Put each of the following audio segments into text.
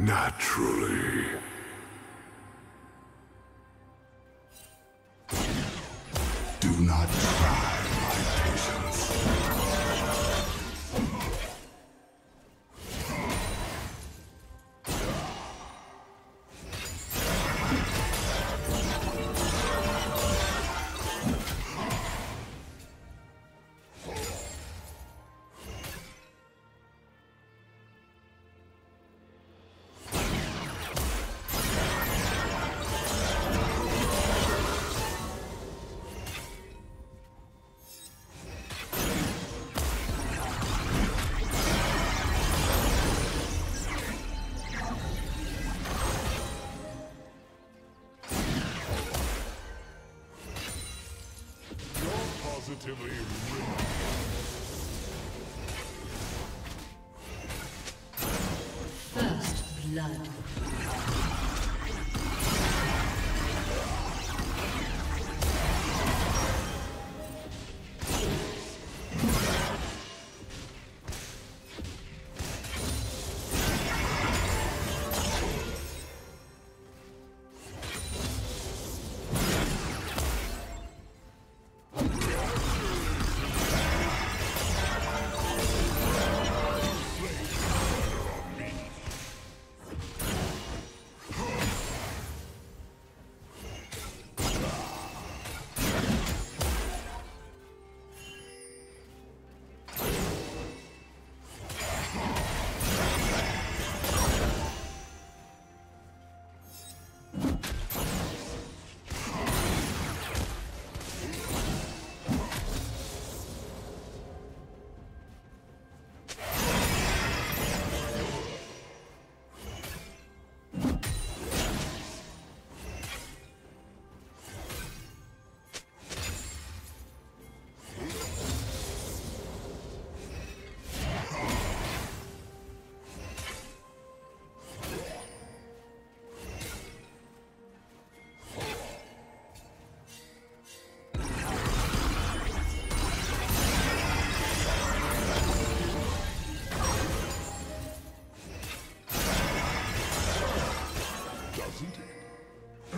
Naturally. Do not try my patience. Positively first blood.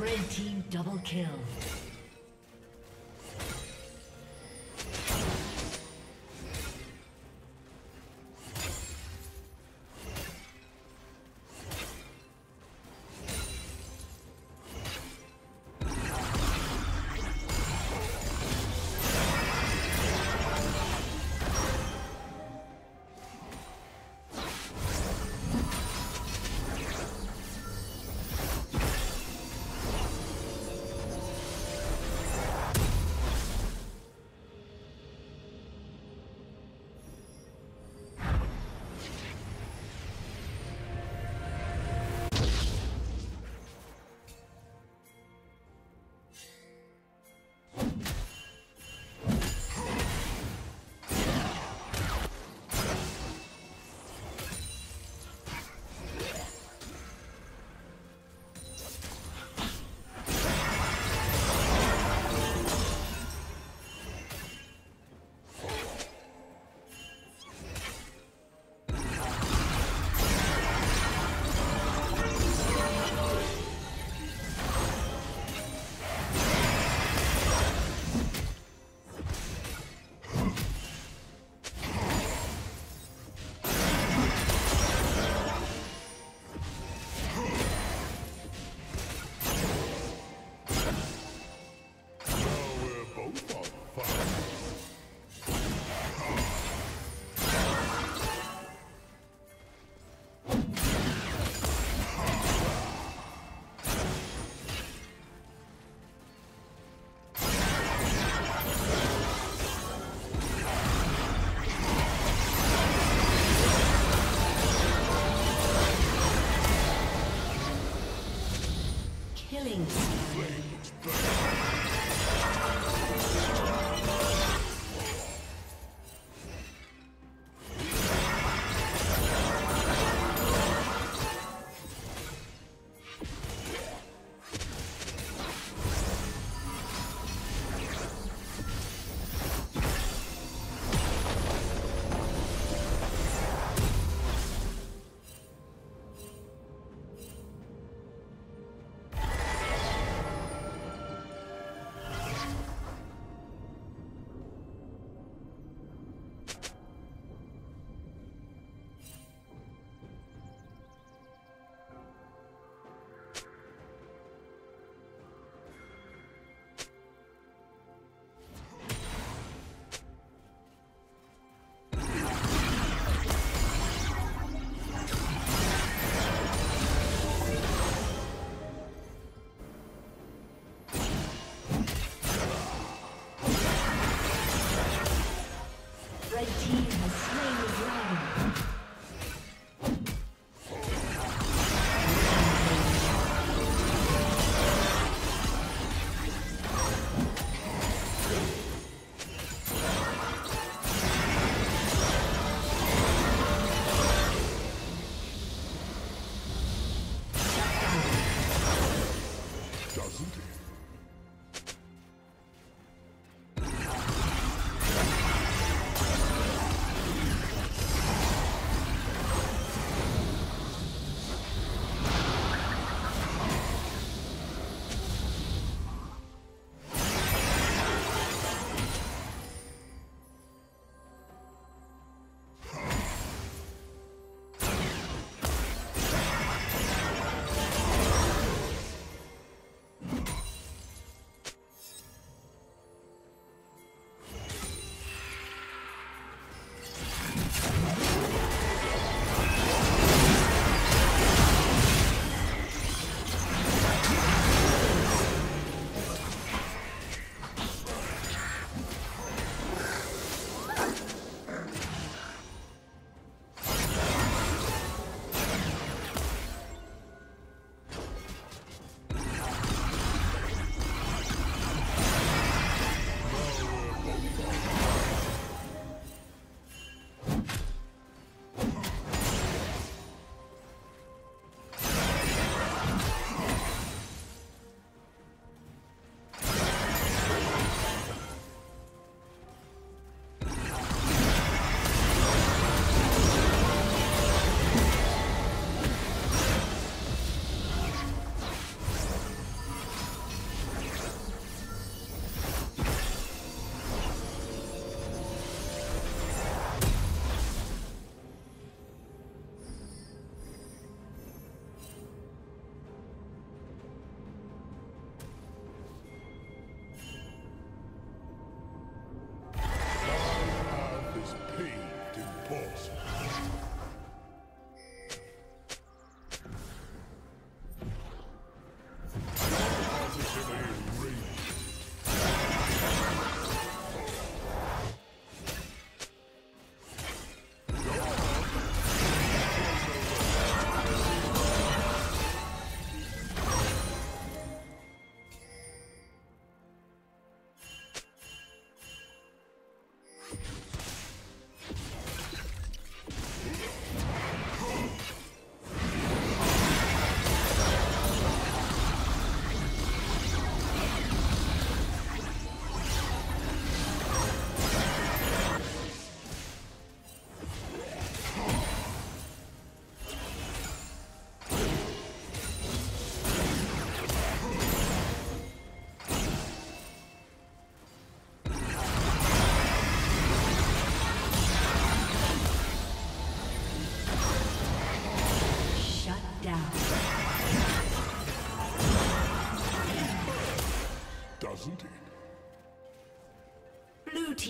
Red team double kill.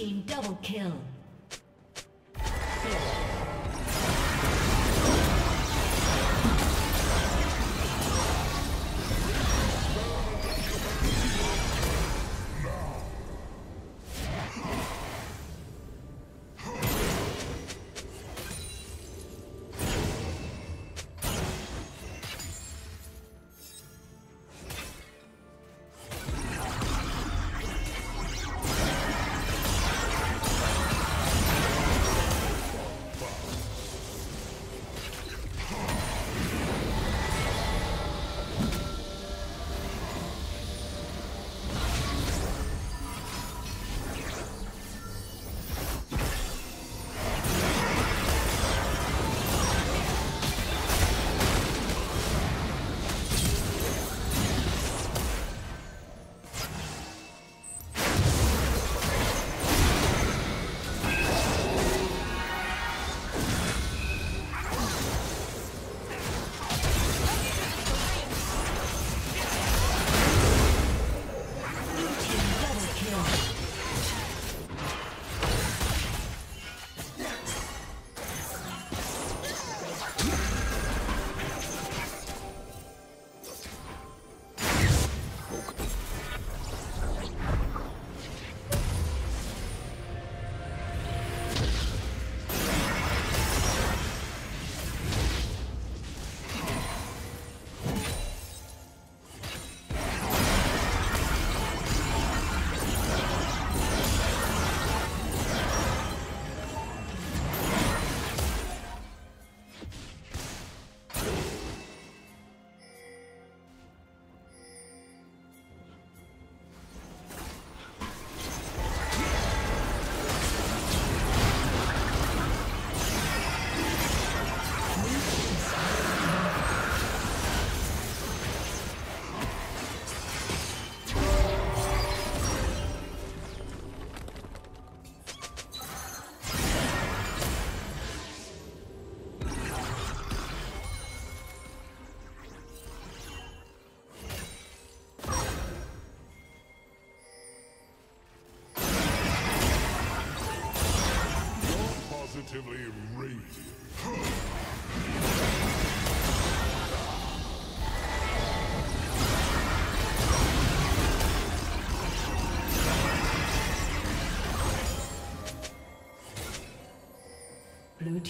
team double kill. Blue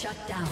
Shut down.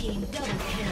team double kill.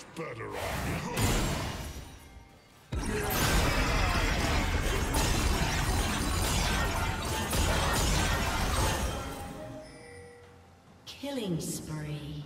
much better on you. Killing spree.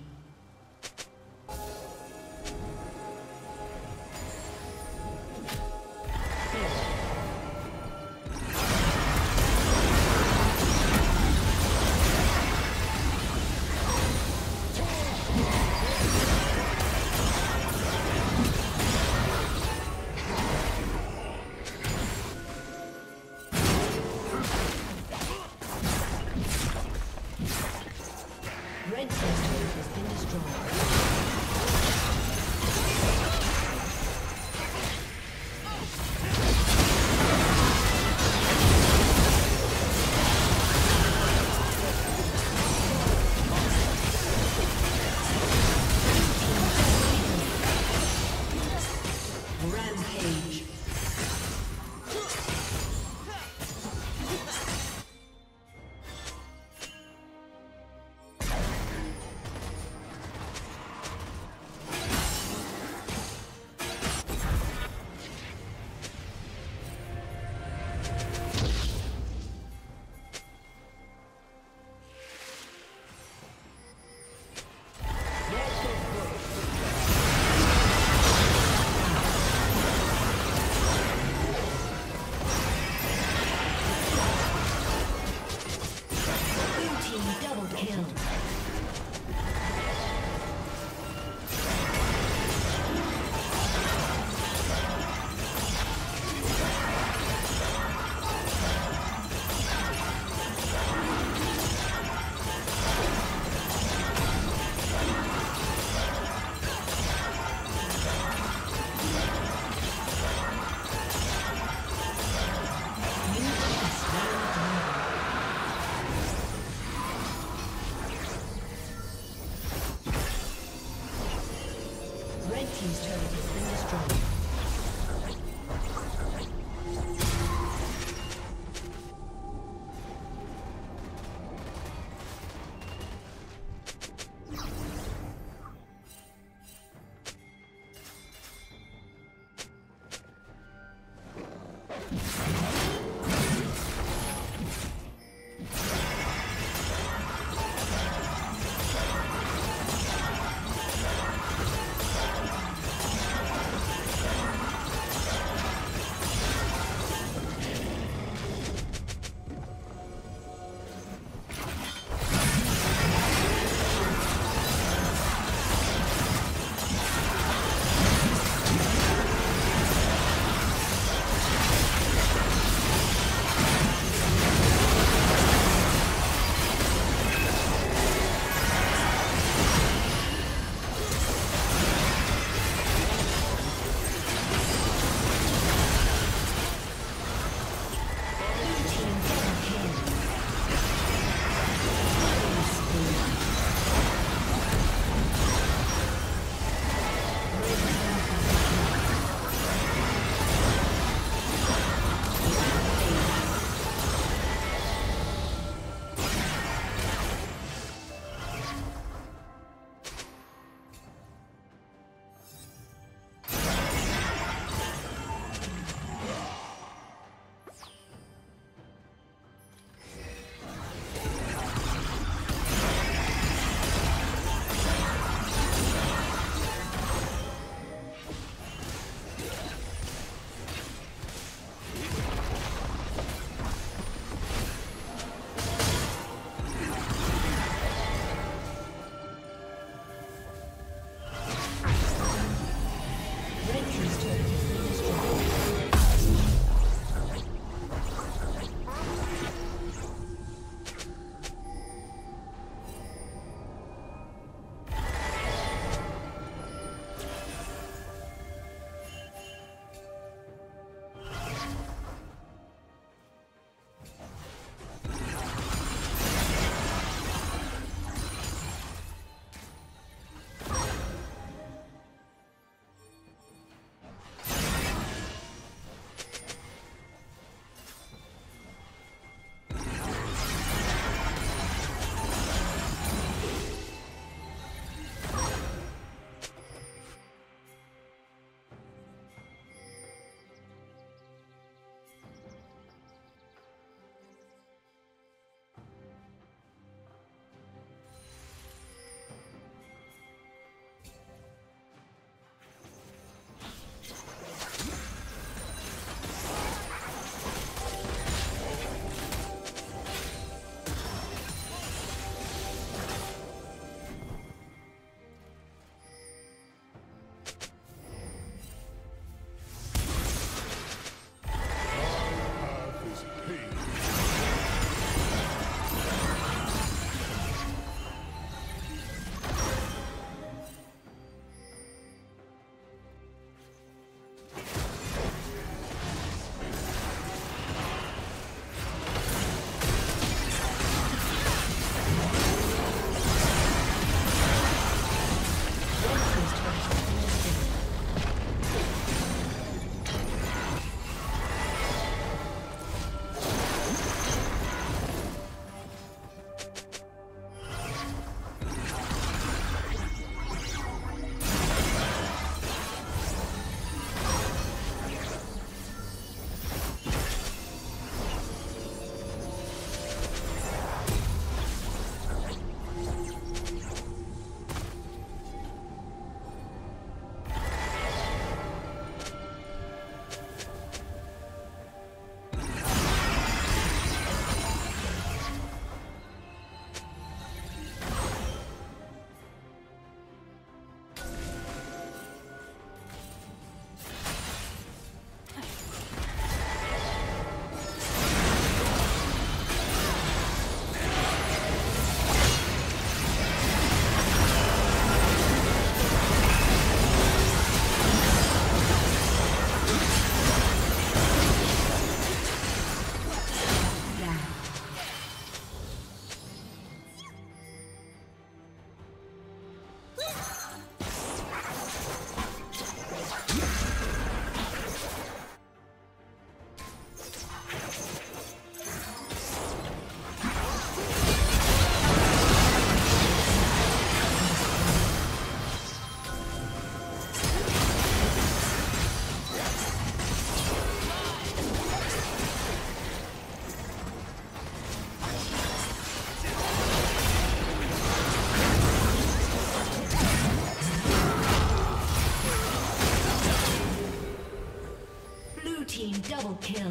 Kill.